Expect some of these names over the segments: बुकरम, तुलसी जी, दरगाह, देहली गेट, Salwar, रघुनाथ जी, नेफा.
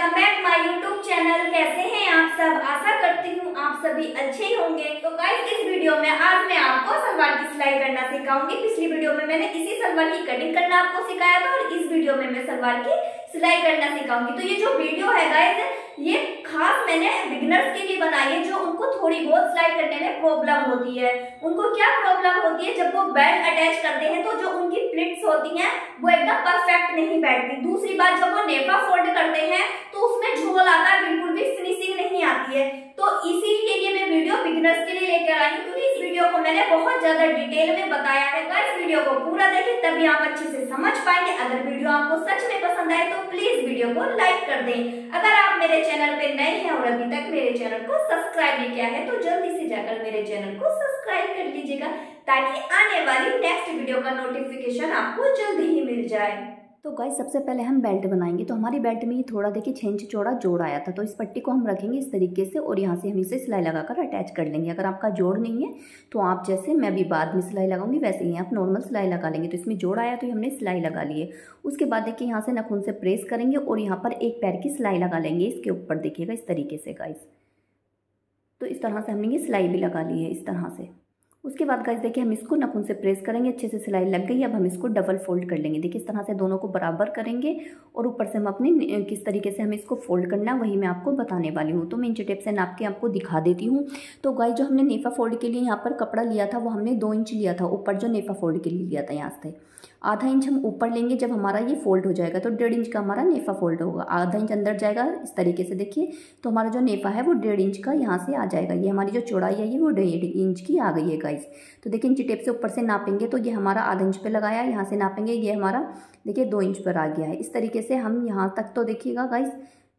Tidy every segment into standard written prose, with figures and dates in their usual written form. Welcome back my YouTube channel. कैसे हैं आप सब? आशा करती हूँ आप सभी अच्छे ही होंगे। तो गाइस इस वीडियो में आज मैं आपको सलवार की सिलाई करना सिखाऊंगी। पिछली वीडियो में मैंने इसी सलवार की कटिंग करना आपको सिखाया था और इस वीडियो में मैं सलवार की सिलाई करना सिखाऊंगी। तो ये जो वीडियो है गाइस ये खास मैंने बिगिनर्स के लिए बनाई है, जो उनको थोड़ी बहुत सिलाई करने में प्रॉब्लम होती है। उनको क्या प्रॉब्लम होती है, जब वो बेल्ट अटैच करते हैं तो जो उनकी प्लिट्स होती हैं वो एकदम परफेक्ट नहीं बैठती। दूसरी बात, जब वो नेफा फोल्ड करते हैं तो उसमें झोल आता है, बिल्कुल भी फिनिशिंग नहीं आती है। तो इसीलिए ये मैं वीडियो बिगिनर्स के लिए लेकर आई हूँ, क्योंकि इस वीडियो को मैंने बहुत ज्यादा डिटेल में बताया है। इस वीडियो को पूरा देखें तभी आप अच्छे से समझ पाएंगे। अगर वीडियो आपको सच में पसंद आए तो प्लीज वीडियो को लाइक कर दें। अगर आप मेरे चैनल पे नए हैं और अभी तक मेरे चैनल को सब्सक्राइब नहीं किया है तो जल्दी से जाकर मेरे चैनल को सब्सक्राइब कर लीजिएगा, ताकि आने वाली नेक्स्ट वीडियो का नोटिफिकेशन आपको जल्दी ही मिल जाए। तो गाइस सबसे पहले हम बेल्ट बनाएंगे। तो हमारी बेल्ट में ये थोड़ा देखिए 6 इंच चौड़ा जोड़ आया था, तो इस पट्टी को हम रखेंगे इस तरीके से और यहाँ से हम इसे सिलाई लगाकर अटैच कर लेंगे। अगर आपका जोड़ नहीं है तो आप जैसे मैं भी बाद में सिलाई लगाऊंगी वैसे ही आप नॉर्मल सिलाई लगा लेंगे। तो इसमें जोड़ आया तो ये हमने सिलाई लगा ली है। उसके बाद देखिए यहाँ से नाखून से प्रेस करेंगे और यहाँ पर एक पैर की सिलाई लगा लेंगे। इसके ऊपर देखिएगा इस तरीके से गाइस, तो इस तरह से हमने ये सिलाई भी लगा ली है इस तरह से। उसके बाद गाइस देखिए हम इसको नाखून से प्रेस करेंगे, अच्छे से सिलाई लग गई। अब हम इसको डबल फोल्ड कर लेंगे। देखिए इस तरह से दोनों को बराबर करेंगे और ऊपर से हम अपने किस तरीके से हमें इसको फोल्ड करना है वही मैं आपको बताने वाली हूँ। तो मैं इंच टेप से नाप के आपको दिखा देती हूँ। तो गाइस जो हमने नेफा फोल्ड के लिए यहाँ पर कपड़ा लिया था वो हमने 2 इंच लिया था, ऊपर जो नेफा फोल्ड के लिए लिया था यहाँ से आधा इंच हम ऊपर लेंगे। जब हमारा ये फोल्ड हो जाएगा तो 1.5 इंच का हमारा नेफा फोल्ड होगा, आधा इंच अंदर जाएगा इस तरीके से। देखिए तो हमारा जो नेफा है वो 1.5 इंच का यहाँ से आ जाएगा। ये हमारी जो चौड़ाई है ये वो 1.5 इंच की आ गई है गाइस। तो देखिए इंची टेप से ऊपर से नापेंगे तो ये हमारा आधा इंच पे लगाया, यहाँ से नापेंगे ये हमारा देखिए 2 इंच पर आ गया है। इस तरीके से हम यहाँ तक तो देखिएगा गाइस,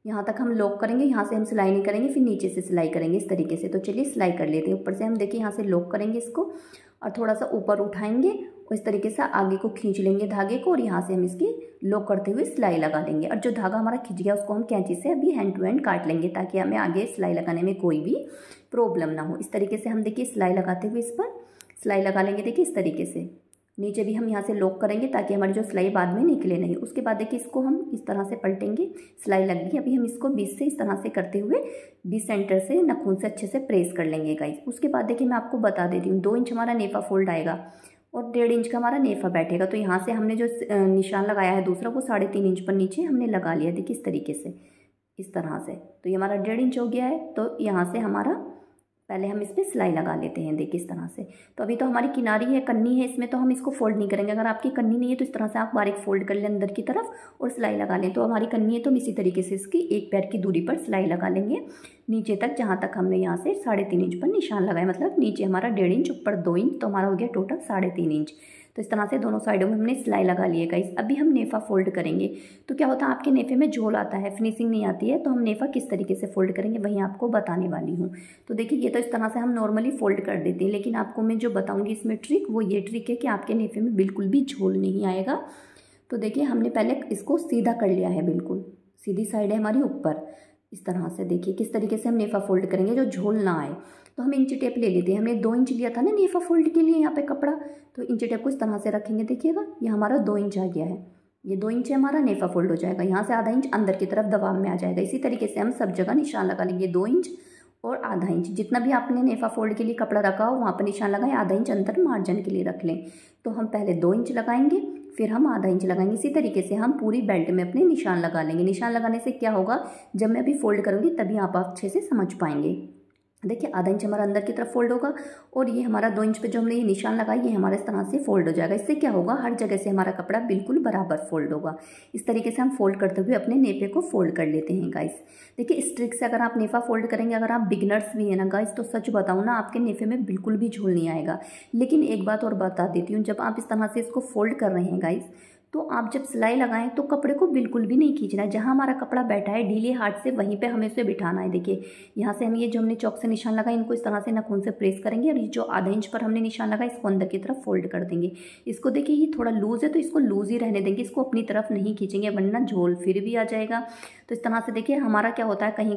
यहाँ तक हम लॉक करेंगे, यहाँ से हम सिलाई नहीं करेंगे, फिर नीचे से सिलाई करेंगे इस तरीके से। तो चलिए सिलाई कर लेते हैं। ऊपर से हम देखिए यहाँ से लॉक करेंगे इसको और थोड़ा सा ऊपर उठाएंगे और इस तरीके से आगे को खींच लेंगे धागे को और यहाँ से हम इसकी लॉक करते हुए सिलाई लगा लेंगे। और जो धागा हमारा खींच गया उसको हम कैंची से अभी हैंड टू हैंड काट लेंगे, ताकि हमें आगे सिलाई लगाने में कोई भी प्रॉब्लम ना हो। इस तरीके से हम देखिए सिलाई लगाते हुए इस पर सिलाई लगा लेंगे। देखिए इस तरीके से नीचे भी हम यहाँ से लॉक करेंगे ताकि हमारी जो सिलाई बाद में निकले नहीं। उसके बाद देखिए इसको हम इस तरह से पलटेंगे, सिलाई लग गई। अभी हम इसको बीच से इस तरह से करते हुए बीच सेंटर से नाखून से अच्छे से प्रेस कर लेंगे गाइस। उसके बाद देखिए मैं आपको बता देती हूँ 2 इंच हमारा नेफा फोल्ड आएगा और 1.5 इंच का हमारा नेफा बैठेगा। तो यहाँ से हमने जो निशान लगाया है दूसरा वो 3.5 इंच पर नीचे हमने लगा लिया। देखिए इस तरीके से इस तरह से, तो ये हमारा 1.5 इंच हो गया है। तो यहाँ से हमारा पहले हम इस पर सिलाई लगा लेते हैं। देखिए इस तरह से। तो अभी तो हमारी किनारी है, कन्नी है, इसमें तो हम इसको फोल्ड नहीं करेंगे। अगर आपकी कन्नी नहीं है तो इस तरह से आप बारीक फोल्ड कर लें अंदर की तरफ और सिलाई लगा लें। तो हमारी कन्नी है तो हम इसी तरीके से इसकी एक पैर की दूरी पर सिलाई लगा लेंगे नीचे तक, जहाँ तक हमने यहाँ से 3.5 इंच पर निशान लगाया, मतलब नीचे हमारा 1.5 इंच ऊपर 2 इंच, तो हमारा हो गया टोटल 3.5 इंच। तो इस तरह से दोनों साइडों में हमने सिलाई लगा ली है गाइस। अभी हम नेफा फोल्ड करेंगे। तो क्या होता है आपके नेफे में झोल आता है, फिनिशिंग नहीं आती है, तो हम नेफा किस तरीके से फोल्ड करेंगे वही आपको बताने वाली हूँ। तो देखिए ये तो इस तरह से हम नॉर्मली फोल्ड कर देते हैं, लेकिन आपको मैं जो बताऊँगी इसमें ट्रिक वो ये ट्रिक है कि आपके नेफे में बिल्कुल भी झोल नहीं आएगा। तो देखिए हमने पहले इसको सीधा कर लिया है, बिल्कुल सीधी साइड है हमारी ऊपर। इस तरह से देखिए किस तरीके से हम नेफा फोल्ड करेंगे जो झोल ना आए। तो हम इंची टेप ले लेते हैं, हमने 2 इंच लिया था ना नेफा फोल्ड के लिए यहाँ पे कपड़ा, तो इंची टेप को इस तरह से रखेंगे। देखिएगा ये हमारा 2 इंच आ गया है, ये 2 इंच हमारा नेफा फोल्ड हो जाएगा, यहाँ से आधा इंच अंदर की तरफ दबाव में आ जाएगा। इसी तरीके से हम सब जगह निशान लगा लेंगे, 2 इंच और आधा इंच। जितना भी आपने नेफा फोल्ड के लिए कपड़ा रखा हो वहाँ पर निशान लगाएं, आधा इंच अंदर मार्जिन के लिए रख लें। तो हम पहले 2 इंच लगाएंगे फिर हम आधा इंच लगाएंगे। इसी तरीके से हम पूरी बेल्ट में अपने निशान लगा लेंगे। निशान लगाने से क्या होगा, जब मैं अभी फोल्ड करूँगी तभी आप अच्छे से समझ पाएंगे। देखिए आधा इंच हमारा अंदर की तरफ फोल्ड होगा और ये हमारा 2 इंच पे जो हमने ये निशान लगाया ये हमारा इस तरह से फोल्ड हो जाएगा। इससे क्या होगा, हर जगह से हमारा कपड़ा बिल्कुल बराबर फोल्ड होगा। इस तरीके से हम फोल्ड करते हुए अपने नेफे को फोल्ड कर लेते हैं गाइस। देखिए इस ट्रिक से अगर आप नेफा फोल्ड करेंगे, अगर आप बिगिनर्स भी हैं ना गाइस, तो सच बताऊँ ना आपके नेफे में बिल्कुल भी झोल नहीं आएगा। लेकिन एक बात और बता देती हूँ, जब आप इस तरह से इसको फोल्ड कर रहे हैं गाइस तो आप जब सिलाई लगाएं तो कपड़े को बिल्कुल भी नहीं खींचना है। जहाँ हमारा कपड़ा बैठा है ढीले हाथ से वहीं पे हमें उसे बिठाना है। देखिए यहाँ से हम ये जो हमने चौक से निशान लगाए इनको इस तरह से नाखून से प्रेस करेंगे और ये जो आधा इंच पर हमने निशान लगाया इसको अंदर की तरफ फोल्ड कर देंगे। इसको देखिए ये थोड़ा लूज़ है तो इसको लूज़ ही रहने देंगे, इसको अपनी तरफ नहीं खींचेंगे वरना झोल फिर भी आ जाएगा। तो इस तरह से देखिए हमारा क्या होता है,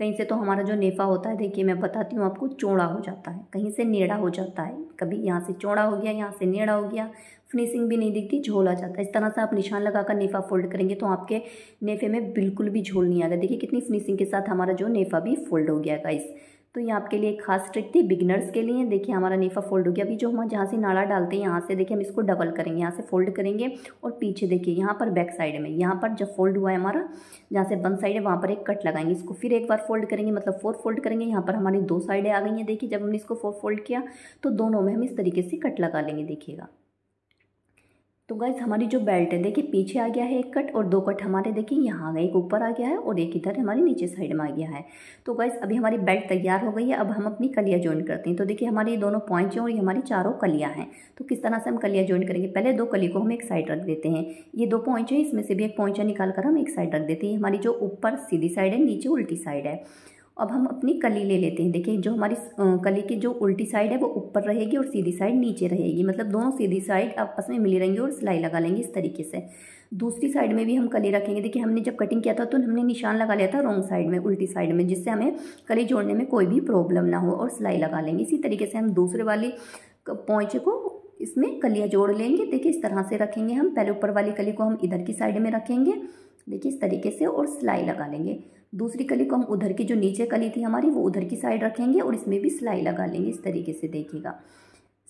कहीं से तो हमारा जो नेफा होता है देखिए मैं बताती हूँ आपको, चौड़ा हो जाता है, कहीं से नेड़ा हो जाता है, कभी यहाँ से चौड़ा हो गया यहाँ से नेड़ा हो गया, फिनिशिंग भी नहीं दिखती, झोल आ जाता है। इस तरह से आप निशान लगाकर नेफा फोल्ड करेंगे तो आपके नेफे में बिल्कुल भी झोल नहीं आएगा। देखिए कितनी फिनिशिंग के साथ हमारा जो नेफा भी फोल्ड हो गया गाइस। तो ये आपके लिए एक खास ट्रिक थी बिगिनर्स के लिए। देखिए हमारा नेफा फोल्ड हो गया। अभी जो हम जहाँ से नाड़ा डालते हैं यहाँ से देखिए हम इसको डबल करेंगे, यहाँ से फोल्ड करेंगे और पीछे देखिए यहाँ पर बैक साइड में, यहाँ पर जब फोल्ड हुआ है हमारा जहाँ से बंद साइड है वहाँ पर एक कट लगाएंगे। इसको फिर एक बार फोल्ड करेंगे, मतलब फोर फोल्ड करेंगे। यहाँ पर हमारी दो साइडें आ गई हैं। देखिए जब हमने इसको फोर फोल्ड किया तो दोनों में हम इस तरीके से कट लगा लेंगे, देखिएगा। तो गाइस हमारी जो बेल्ट है देखिए पीछे आ गया है एक कट और दो कट हमारे देखिए यहाँ आ गए, एक ऊपर आ गया है और एक इधर हमारे नीचे साइड में आ गया है। तो गाइस अभी हमारी बेल्ट तैयार हो गई है। अब हम अपनी कलियाँ ज्वाइन करते हैं। तो देखिए हमारे ये दोनों पॉइंट्स हैं और ये हमारी चारों कलियाँ हैं। तो किस तरह से हम कलियाँ ज्वाइन करेंगे, पहले दो कली को हम एक साइड रख देते हैं। ये दो पॉइंट्स हैं, इसमें से भी एक पॉइंट निकाल कर हम एक साइड रख देते हैं। हमारी जो ऊपर सीधी साइड है, नीचे उल्टी साइड है। अब हम अपनी कली ले लेते हैं। देखिए जो हमारी कली की जो उल्टी साइड है वो ऊपर रहेगी और सीधी साइड नीचे रहेगी, मतलब दोनों सीधी साइड आपस में मिली रहेंगी और सिलाई लगा लेंगे इस तरीके से। दूसरी साइड में भी हम कली रखेंगे। देखिए हमने जब कटिंग किया था तो हमने निशान लगा लिया था रॉन्ग साइड में, उल्टी साइड में, जिससे हमें कली जोड़ने में कोई भी प्रॉब्लम ना हो और सिलाई लगा लेंगे। इसी तरीके से हम दूसरे वाली पॉइंट को इसमें कलियाँ जोड़ लेंगे। देखिए इस तरह से रखेंगे हम, पहले ऊपर वाली कली को हम इधर की साइड में रखेंगे, देखिए इस तरीके से, और सिलाई लगा लेंगे। दूसरी कली को हम उधर की जो नीचे कली थी हमारी वो उधर की साइड रखेंगे और इसमें भी सिलाई लगा लेंगे इस तरीके से, देखिएगा।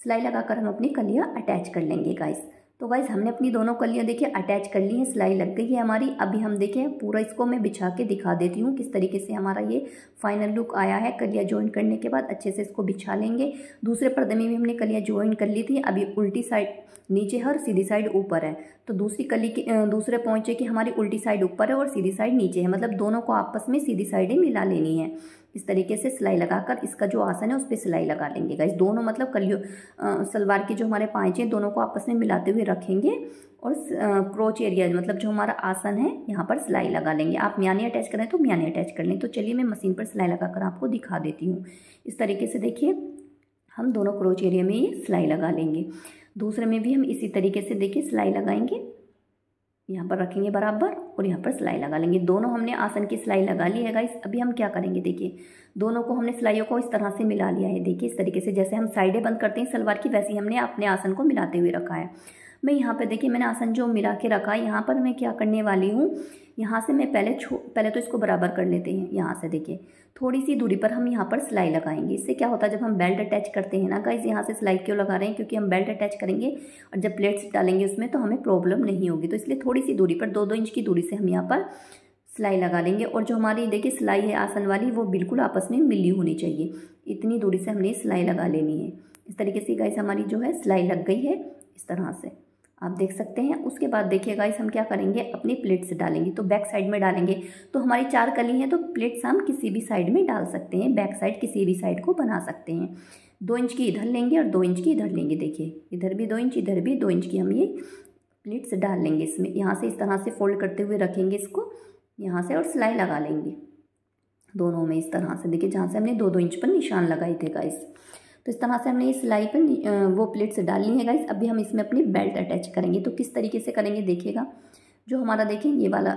सिलाई लगाकर हम अपनी कलियाँ अटैच कर लेंगे गाइस। तो गाइस हमने अपनी दोनों कलियाँ देखिए अटैच कर ली हैं, सिलाई लग गई है हमारी। अभी हम देखें पूरा इसको मैं बिछा के दिखा देती हूँ किस तरीके से हमारा ये फाइनल लुक आया है। कलियाँ ज्वाइन करने के बाद अच्छे से इसको बिछा लेंगे। दूसरे पर्दे में भी हमने कलियाँ ज्वाइन कर ली थी। अभी उल्टी साइड नीचे है और सीधी साइड ऊपर है। तो दूसरी कली के दूसरे पॉइंचे की हमारी उल्टी साइड ऊपर है और सीधी साइड नीचे है, मतलब दोनों को आपस में सीधी साइडें मिला लेनी है। इस तरीके से सिलाई लगाकर इसका जो आसन है उस पर सिलाई लगा लेंगे गाइस। दोनों मतलब कलियों सलवार के जो हमारे पांचे हैं दोनों को आपस में मिलाते हुए रखेंगे और क्रोच एरिया मतलब जो हमारा आसन है यहाँ पर सिलाई लगा लेंगे। आप म्याने अटैच करें तो म्याने अटैच कर लें। तो चलिए मैं मशीन पर सिलाई लगाकर आपको दिखा देती हूँ। इस तरीके से देखिए हम दोनों क्रोच एरिया में ये सिलाई लगा लेंगे। दूसरे में भी हम इसी तरीके से देखिए सिलाई लगाएंगे, यहाँ पर रखेंगे बराबर और यहाँ पर सिलाई लगा लेंगे। दोनों हमने आसन की सिलाई लगा ली है गाइस। अभी हम क्या करेंगे, देखिए दोनों को हमने सिलाइयों को इस तरह से मिला लिया है। देखिए इस तरीके से जैसे हम साइडें बंद करते हैं सलवार की, वैसे ही हमने अपने आसन को मिलाते हुए रखा है। मैं यहाँ पे देखिए मैंने आसन जो मिला के रखा है यहाँ पर मैं क्या करने वाली हूँ, यहाँ से मैं पहले तो इसको बराबर कर लेते हैं। यहाँ से देखिए थोड़ी सी दूरी पर हम यहाँ पर सिलाई लगाएंगे। इससे क्या होता है, जब हम बेल्ट अटैच करते हैं ना गाइस, यहाँ से सिलाई क्यों लगा रहे हैं, क्योंकि हम बेल्ट अटैच करेंगे और जब प्लेट्स डालेंगे उसमें तो हमें प्रॉब्लम नहीं होगी। तो इसलिए थोड़ी सी दूरी पर 2-2 इंच की दूरी से हम यहाँ पर सिलाई लगा लेंगे। और जो हमारी देखिए सिलाई है आसन वाली वो बिल्कुल आपस में मिली होनी चाहिए। इतनी दूरी से हमने सिलाई लगा लेनी है। इस तरीके से गाइस हमारी जो है सिलाई लग गई है, इस तरह से आप देख सकते हैं। उसके बाद देखिए गाइस हम क्या करेंगे, अपनी प्लेट्स डालेंगे। तो बैक साइड में डालेंगे। तो हमारी 4 कली हैं तो प्लेट्स हम किसी भी साइड में डाल सकते हैं, बैक साइड किसी भी साइड को बना सकते हैं। 2 इंच की इधर लेंगे और 2 इंच की इधर लेंगे। देखिए इधर भी 2 इंच, इधर भी 2 इंच की हम ये प्लेट्स डाल लेंगे इसमें। यहाँ से इस तरह से फोल्ड करते हुए रखेंगे इसको यहाँ से और सिलाई लगा लेंगे दोनों में। इस तरह से देखिए जहाँ से हमने 2-2 इंच पर निशान लगाए थे गाइस। तो इस तरह से हमने ये सिलाई पर वो प्लेट्स डाल ली है गाइस। अभी हम इसमें अपनी बेल्ट अटैच करेंगे। तो किस तरीके से करेंगे देखिएगा, जो हमारा देखिए ये वाला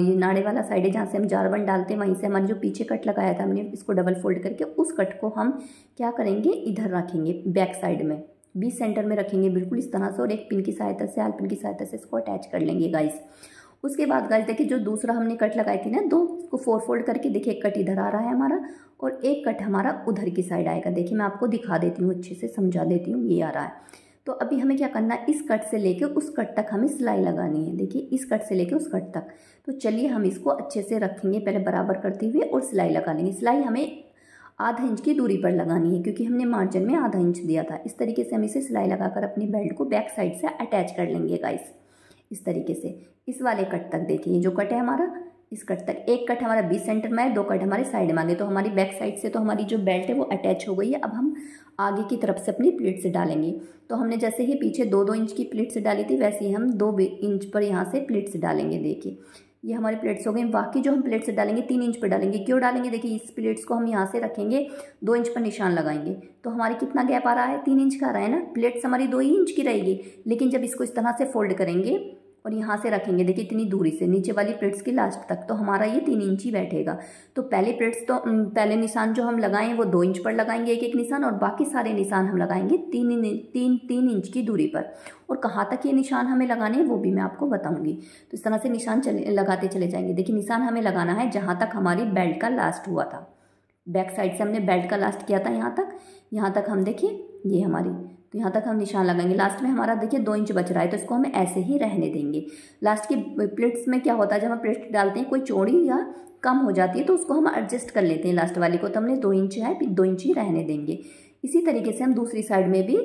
ये नाड़े वाला साइड है जहाँ से हम जारबंद डालते हैं, वहीं से हमारे जो पीछे कट लगाया था हमने इसको डबल फोल्ड करके उस कट को हम क्या करेंगे इधर रखेंगे, बैक साइड में बीच सेंटर में रखेंगे बिल्कुल इस तरह से। और एक पिन की सहायता से, आल पिन की सहायता से इसको अटैच कर लेंगे गाइस। उसके बाद गाइस देखिए जो दूसरा हमने कट लगाई थी ना 2, उसको 4 फोल्ड करके देखिए एक कट इधर आ रहा है हमारा और एक कट हमारा उधर की साइड आएगा। देखिए मैं आपको दिखा देती हूँ, अच्छे से समझा देती हूँ। ये आ रहा है। तो अभी हमें क्या करना है, इस कट से लेके उस कट तक हमें सिलाई लगानी है। देखिए इस कट से लेके उस कट तक। तो चलिए हम इसको अच्छे से रखेंगे पहले बराबर करते हुए और सिलाई लगा लेंगे। सिलाई हमें आधा इंच की दूरी पर लगानी है क्योंकि हमने मार्जिन में आधा इंच दिया था। इस तरीके से हम इसे सिलाई लगाकर अपनी बेल्ट को बैक साइड से अटैच कर लेंगे गाइस। इस तरीके से इस वाले कट तक देखिए, जो कट है हमारा इस कट तक। एक कट हमारा बीच सेंटर में है, 2 कट हमारे साइड में आ गए। तो हमारी बैक साइड से तो हमारी जो बेल्ट है वो अटैच हो गई है। अब हम आगे की तरफ से अपनी प्लेट्स डालेंगे। तो हमने जैसे ही पीछे 2-2 इंच की प्लेट्स डाली थी वैसे ही हम 2 इंच पर यहाँ से प्लेट्स डालेंगे। देखिए ये हमारी प्लेट्स हो गई। बाकी जो हम प्लेट्स डालेंगे 3 इंच पर डालेंगे। क्यों डालेंगे, देखिए इस प्लेट्स को हम यहाँ से रखेंगे, 2 इंच पर निशान लगाएंगे। तो हमारे कितना गैप आ रहा है, 3 इंच का आ रहा है ना। प्लेट्स हमारी 2 ही इंच की रहेगी, लेकिन जब इसको इस तरह से फोल्ड करेंगे और यहाँ से रखेंगे, देखिए इतनी दूरी से नीचे वाली प्लेट्स की लास्ट तक, तो हमारा ये 3 इंच ही बैठेगा। तो पहले प्लेट्स तो पहले निशान जो हम लगाएं वो 2 इंच पर लगाएंगे एक एक निशान, और बाकी सारे निशान हम लगाएंगे तीन इंच की दूरी पर। और कहाँ तक ये निशान हमें लगाने हैं वो भी मैं आपको बताऊँगी। तो इस तरह से निशान लगाते चले जाएंगे। देखिए निशान हमें लगाना है जहाँ तक हमारी बेल्ट का लास्ट हुआ था, बैक साइड से हमने बेल्ट का लास्ट किया था यहाँ तक हम, देखिए ये हमारी, तो यहाँ तक हम निशान लगाएंगे। लास्ट में हमारा देखिए 2 इंच बच रहा है, तो इसको हमें ऐसे ही रहने देंगे। लास्ट की प्लेट्स में क्या होता है, जब हम प्लेट्स डालते हैं कोई चौड़ी या कम हो जाती है तो उसको हम एडजस्ट कर लेते हैं लास्ट वाली को, तो हमने 2 इंच है फिर 2 इंच ही रहने देंगे। इसी तरीके से हम दूसरी साइड में भी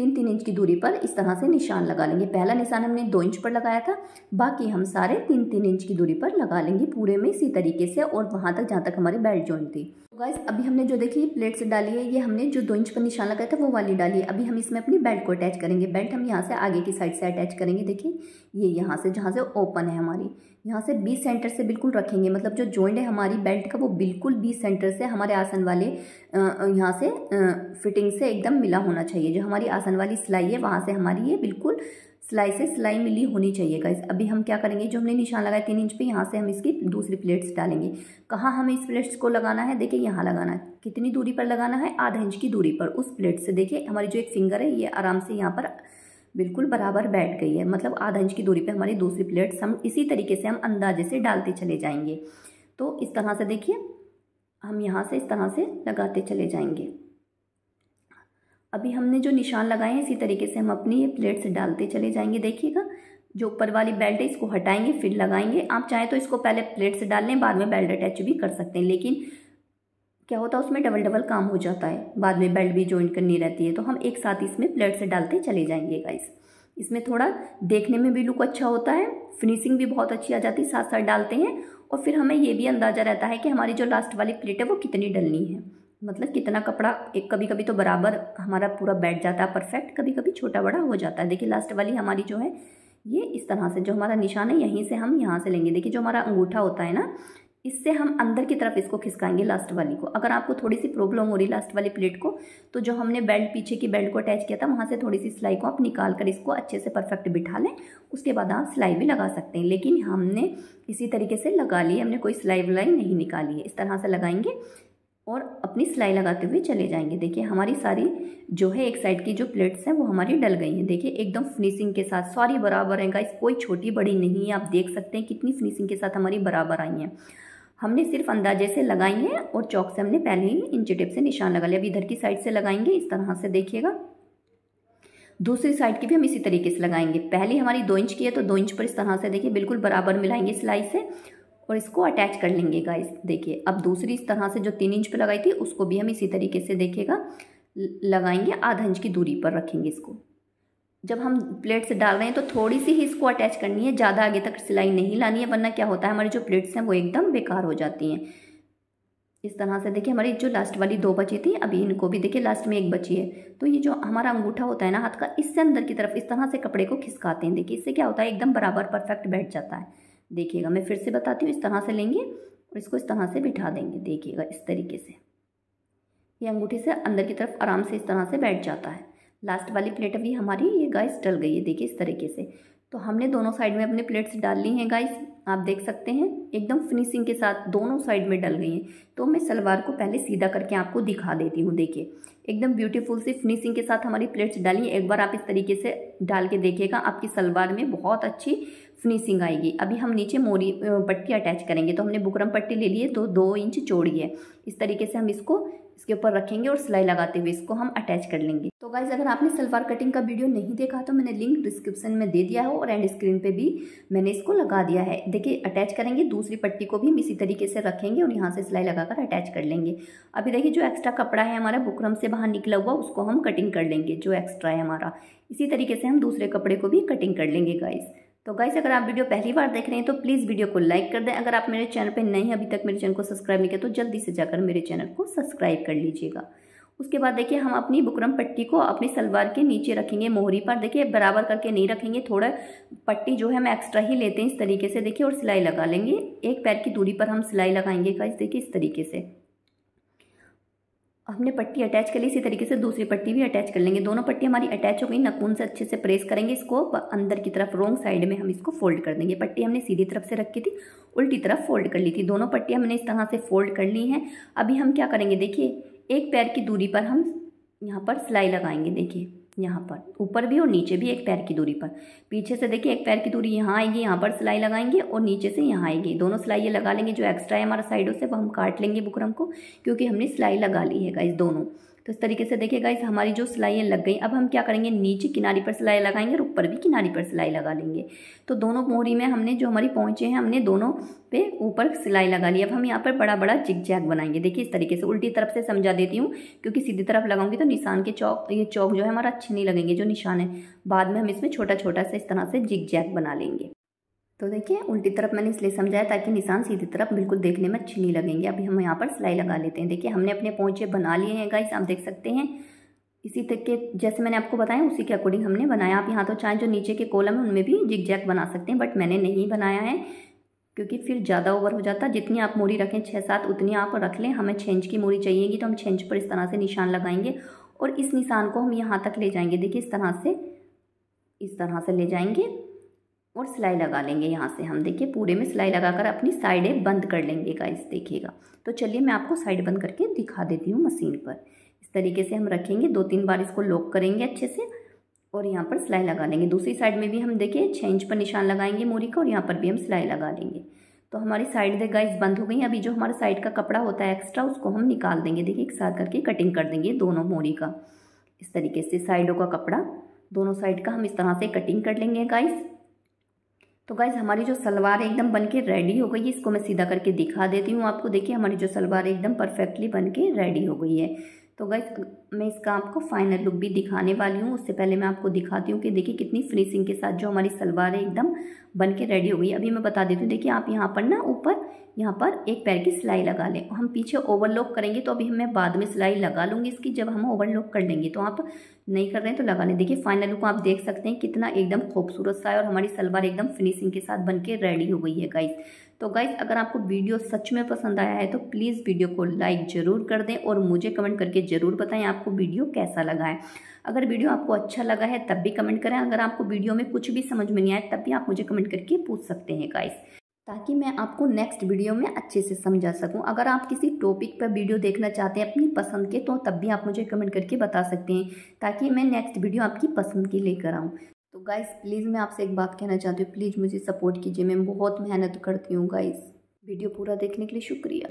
3 इंच की दूरी पर इस तरह से निशान लगा लेंगे। पहला निशान हमने 2 इंच पर लगाया था, बाकी हम सारे 3 इंच की दूरी पर लगा लेंगे पूरे में इसी तरीके से, और वहाँ तक जहाँ तक हमारी बेल्ट जॉइंट थी। तो गाइस अभी हमने जो देखिए प्लेट्स डाली है, ये हमने जो 2 इंच पर निशान लगाया था वो वाली डाली है। अभी हम इसमें अपनी बेल्ट को अटैच करेंगे। बेल्ट हम यहाँ से आगे की साइड से अटैच करेंगे। देखिए ये यहाँ से जहाँ से ओपन है हमारी, यहाँ से बीस सेंटर से बिल्कुल रखेंगे, मतलब जो जॉइंट है हमारी बेल्ट का वो बिल्कुल 20 सेंटर से हमारे आसन वाले यहाँ से फिटिंग से एकदम मिला होना चाहिए। जो हमारी आसन वाली सिलाई है वहाँ से हमारी ये बिल्कुल सिलाई से सिलाई मिली होनी चाहिए। गाइस अभी हम क्या करेंगे, जो हमने निशान लगाया 3 इंच पे, यहाँ से हम इसकी दूसरी प्लेट्स डालेंगे। कहाँ हमें इस प्लेट्स को लगाना है, देखिए यहाँ लगाना है। कितनी दूरी पर लगाना है, आधा इंच की दूरी पर। उस प्लेट से देखिए हमारी जो एक फिंगर है ये आराम से यहाँ पर बिल्कुल बराबर बैठ गई है, मतलब आधा इंच की दूरी पे हमारी दूसरी प्लेट्स। हम इसी तरीके से हम अंदाजे से डालते चले जाएंगे। तो इस तरह से देखिए हम यहाँ से इस तरह से लगाते चले जाएंगे। अभी हमने जो निशान लगाए हैं इसी तरीके से हम अपनी ये प्लेट्स डालते चले जाएंगे। देखिएगा जो ऊपर वाली बेल्ट है इसको हटाएंगे फिर लगाएंगे। आप चाहें तो इसको पहले प्लेट्स डाल लें, बाद में बेल्ट अटैच भी कर सकते हैं, लेकिन क्या होता है उसमें डबल डबल काम हो जाता है, बाद में बेल्ट भी ज्वाइन करनी रहती है। तो हम एक साथ इसमें प्लेट से डालते चले जाएंगे। गाइस इसमें थोड़ा देखने में भी लुक अच्छा होता है, फिनिशिंग भी बहुत अच्छी आ जाती है साथ साथ डालते हैं, और फिर हमें ये भी अंदाज़ा रहता है कि हमारी जो लास्ट वाली प्लेट है वो कितनी डलनी है, मतलब कितना कपड़ा। एक कभी कभी तो बराबर हमारा पूरा बैठ जाता है परफेक्ट, कभी कभी छोटा बड़ा हो जाता है। देखिए लास्ट वाली हमारी जो है ये इस तरह से जो हमारा निशान है यहीं से हम यहाँ से लेंगे। देखिए जो हमारा अंगूठा होता है ना, इससे हम अंदर की तरफ इसको खिसकाएंगे लास्ट वाली को। अगर आपको थोड़ी सी प्रॉब्लम हो रही लास्ट वाली प्लेट को, तो जो हमने बेल्ट पीछे की बेल्ट को अटैच किया था वहाँ से थोड़ी सी सिलाई को आप निकाल कर इसको अच्छे से परफेक्ट बिठा लें, उसके बाद आप सिलाई भी लगा सकते हैं। लेकिन हमने इसी तरीके से लगा ली, हमने कोई सिलाई वलाई नहीं निकाली है। इस तरह से लगाएंगे और अपनी सिलाई लगाते हुए चले जाएंगे। देखिए हमारी सारी जो है एक साइड की जो प्लेट्स हैं वो हमारी डल गई हैं। देखिए एकदम फिनिशिंग के साथ सारी बराबर हैं गाइस, कोई छोटी बड़ी नहीं है। आप देख सकते हैं कितनी फिनिशिंग के साथ हमारी बराबर आई हैं। हमने सिर्फ अंदाजे से लगाई हैं और चौक से हमने पहले ही इंची टेप से निशान लगा लिया। अभी इधर की साइड से लगाएंगे इस तरह से। देखिएगा दूसरी साइड की भी हम इसी तरीके से लगाएंगे। पहले हमारी 2 इंच की है तो 2 इंच पर इस तरह से देखिए बिल्कुल बराबर मिलाएंगे सिलाई से और इसको अटैच कर लेंगे। गाइस देखिए अब दूसरी इस तरह से जो 3 इंच पर लगाई थी उसको भी हम इसी तरीके से देखिएगा लगाएंगे, आधा इंच की दूरी पर रखेंगे इसको। जब हम प्लेट्स डाल रहे हैं तो थोड़ी सी ही इसको अटैच करनी है, ज़्यादा आगे तक सिलाई नहीं लानी है, वरना क्या होता है हमारी जो प्लेट्स हैं वो एकदम बेकार हो जाती हैं। इस तरह से देखिए हमारी जो लास्ट वाली 2 बची थी, अभी इनको भी देखिए लास्ट में 1 बची है। तो ये जो हमारा अंगूठा होता है ना हाथ का, इससे अंदर की तरफ इस तरह से कपड़े को खिसकाते हैं। देखिए इससे क्या होता है एकदम बराबर परफेक्ट बैठ जाता है। देखिएगा मैं फिर से बताती हूँ। इस तरह से लेंगे और इसको इस तरह से बिठा देंगे। देखिएगा इस तरीके से ये अंगूठे से अंदर की तरफ आराम से इस तरह से बैठ जाता है। लास्ट वाली प्लेट अभी हमारी ये गाइस डल गई है। देखिए इस तरीके से तो हमने दोनों साइड में अपने प्लेट्स डाल ली हैं। गाइस आप देख सकते हैं एकदम फिनिशिंग के साथ दोनों साइड में डल गई हैं। तो मैं सलवार को पहले सीधा करके आपको दिखा देती हूँ। देखिए एकदम ब्यूटीफुल सी फिनिशिंग के साथ हमारी प्लेट्स डाली। एक बार आप इस तरीके से डाल के देखिएगा, आपकी सलवार में बहुत अच्छी फिनिशिंग आएगी। अभी हम नीचे मोरी पट्टी अटैच करेंगे। तो हमने बुकरम पट्टी ले ली है, तो 2 इंच चौड़ी है। इस तरीके से हम इसको इसके ऊपर रखेंगे और सिलाई लगाते हुए इसको हम अटैच कर लेंगे। तो गाइज अगर आपने सलवार कटिंग का वीडियो नहीं देखा तो मैंने लिंक डिस्क्रिप्शन में दे दिया है और एंड स्क्रीन पे भी मैंने इसको लगा दिया है। देखिए अटैच करेंगे, दूसरी पट्टी को भी हम इसी तरीके से रखेंगे और यहाँ से सिलाई लगाकर अटैच कर लेंगे। अभी देखिए जो एक्स्ट्रा कपड़ा है हमारा बुकरम से बाहर निकला हुआ उसको हम कटिंग कर लेंगे। जो एक्स्ट्रा है हमारा इसी तरीके से हम दूसरे कपड़े को भी कटिंग कर लेंगे। गाइज तो गाइस अगर आप वीडियो पहली बार देख रहे हैं तो प्लीज़ वीडियो को लाइक कर दें। अगर आप मेरे चैनल पे नए हैं, अभी तक मेरे चैनल को सब्सक्राइब नहीं किया तो जल्दी से जाकर मेरे चैनल को सब्सक्राइब कर लीजिएगा। उसके बाद देखिए हम अपनी बुकरम पट्टी को अपनी सलवार के नीचे रखेंगे मोहरी पर। देखिए बराबर करके नहीं रखेंगे, थोड़ा पट्टी जो है हम एक्स्ट्रा ही लेते हैं इस तरीके से। देखिए और सिलाई लगा लेंगे। 1 पैर की दूरी पर हम सिलाई लगाएंगे गाइस। देखिए इस तरीके से हमने पट्टी अटैच कर ली, इसी तरीके से दूसरी पट्टी भी अटैच कर लेंगे। दोनों पट्टी हमारी अटैच हो गई। नखून से अच्छे से प्रेस करेंगे इसको, अंदर की तरफ रोंग साइड में हम इसको फोल्ड कर देंगे। पट्टी हमने सीधी तरफ से रखी थी, उल्टी तरफ फोल्ड कर ली थी। दोनों पट्टी हमने इस तरह से फोल्ड कर ली हैं। अभी हम क्या करेंगे, देखिए एक पैर की दूरी पर हम यहाँ पर सिलाई लगाएंगे। देखिए यहाँ पर ऊपर भी और नीचे भी एक पैर की दूरी पर, पीछे से देखिए एक पैर की दूरी यहाँ आएगी, यहाँ पर सिलाई लगाएंगे और नीचे से यहाँ आएगी। दोनों सिलाई लगा लेंगे। जो एक्स्ट्रा है हमारा साइडों से वो हम काट लेंगे बुकरम को, क्योंकि हमने सिलाई लगा ली है गाइस दोनों। तो इस तरीके से देखिए गाइस हमारी जो सिलाइयाँ लग गई। अब हम क्या करेंगे, नीचे किनारे पर सिलाई लगाएंगे और ऊपर भी किनारे पर सिलाई लगा लेंगे। तो दोनों मोहरी में हमने जो हमारी पहुँचे हैं, हमने दोनों पे ऊपर सिलाई लगा ली। अब हम यहाँ पर बड़ा बड़ा जिगजैग बनाएंगे। देखिए इस तरीके से उल्टी तरफ से समझा देती हूँ, क्योंकि सीधी तरफ लगाऊंगी तो निशान के चौक, ये चौक जो है हमारा अच्छे नहीं लगेंगे जो निशान है। बाद में हम इसमें छोटा छोटा सा इस तरह से जिगजैग बना लेंगे। तो देखिए उल्टी तरफ मैंने इसलिए समझाया ताकि निशान सीधी तरफ बिल्कुल देखने में अच्छी नहीं लगेंगे। अभी हम यहाँ पर सिलाई लगा लेते हैं। देखिए हमने अपने पोंचे बना लिए हैं गाइस, आप देख सकते हैं। इसी तरीके जैसे मैंने आपको बताया उसी के अकॉर्डिंग हमने बनाया। आप यहाँ तो चाहे जो नीचे के कॉलम है उनमें भी जिगजैग बना सकते हैं, बट मैंने नहीं बनाया है क्योंकि फिर ज़्यादा ओवर हो जाता। जितनी आप मोरी रखें 6-7 उतनी आप रख लें। हमें 6 इंच की मोरी चाहिएगी तो हम 6 इंच पर इस तरह से निशान लगाएंगे और इस निशान को हम यहाँ तक ले जाएंगे। देखिए इस तरह से ले जाएंगे और सिलाई लगा लेंगे। यहाँ से हम देखिए पूरे में सिलाई लगाकर अपनी साइडें बंद कर लेंगे गाइस, देखिएगा। तो चलिए मैं आपको साइड बंद करके दिखा देती हूँ मशीन पर। इस तरीके से हम रखेंगे, 2-3 बार इसको लॉक करेंगे अच्छे से और यहाँ पर सिलाई लगा लेंगे। दूसरी साइड में भी हम देखिए 6 इंच पर निशान लगाएंगे मोरी का और यहाँ पर भी हम सिलाई लगा लेंगे। तो हमारी साइड गाइस बंद हो गई। अभी जो हमारा साइड का कपड़ा होता है एक्स्ट्रा, उसको हम निकाल देंगे। देखिए एक साथ करके कटिंग कर देंगे दोनों मोरी का। इस तरीके से साइडों का कपड़ा, दोनों साइड का हम इस तरह से कटिंग कर लेंगे गाइस। तो गाइज़ हमारी जो सलवार एकदम बनके रेडी हो गई है। इसको मैं सीधा करके दिखा देती हूँ आपको। देखिए हमारी जो सलवार एकदम परफेक्टली बनके रेडी हो गई है। तो गाइज़ मैं इसका आपको फाइनल लुक भी दिखाने वाली हूँ। उससे पहले मैं आपको दिखाती हूँ कि देखिए कितनी फिनिशिंग के साथ जो हमारी सलवार है एकदम बनके रेडी हो गई है। अभी मैं बता देती हूँ। देखिए आप यहाँ पर ना ऊपर यहाँ पर एक पैर की सिलाई लगा लें। हम पीछे ओवरलॉक करेंगे तो अभी मैं बाद में सिलाई लगा लूँगी इसकी, जब हम ओवरलॉक कर लेंगे। तो आप नहीं कर रहे हैं तो लगा लें। देखिए फाइनल लुक आप देख सकते हैं कितना एकदम खूबसूरत सा है और हमारी सलवार एकदम फिनिशिंग के साथ बनके रेडी हो गई है गाइस। तो गाइस अगर आपको वीडियो सच में पसंद आया है तो प्लीज़ वीडियो को लाइक ज़रूर कर दें और मुझे कमेंट करके ज़रूर बताएं आपको वीडियो कैसा लगा है। अगर वीडियो आपको अच्छा लगा है तब भी कमेंट करें। अगर आपको वीडियो में कुछ भी समझ में नहीं आए तब भी आप मुझे कमेंट करके पूछ सकते हैं गाइस, ताकि मैं आपको नेक्स्ट वीडियो में अच्छे से समझा सकूं। अगर आप किसी टॉपिक पर वीडियो देखना चाहते हैं अपनी पसंद के, तो तब भी आप मुझे कमेंट करके बता सकते हैं ताकि मैं नेक्स्ट वीडियो आपकी पसंद की लेकर आऊं। तो गाइस प्लीज़ मैं आपसे एक बात कहना चाहती हूँ, प्लीज़ मुझे सपोर्ट कीजिए। मैं बहुत मेहनत करती हूँ गाइस। वीडियो पूरा देखने के लिए शुक्रिया।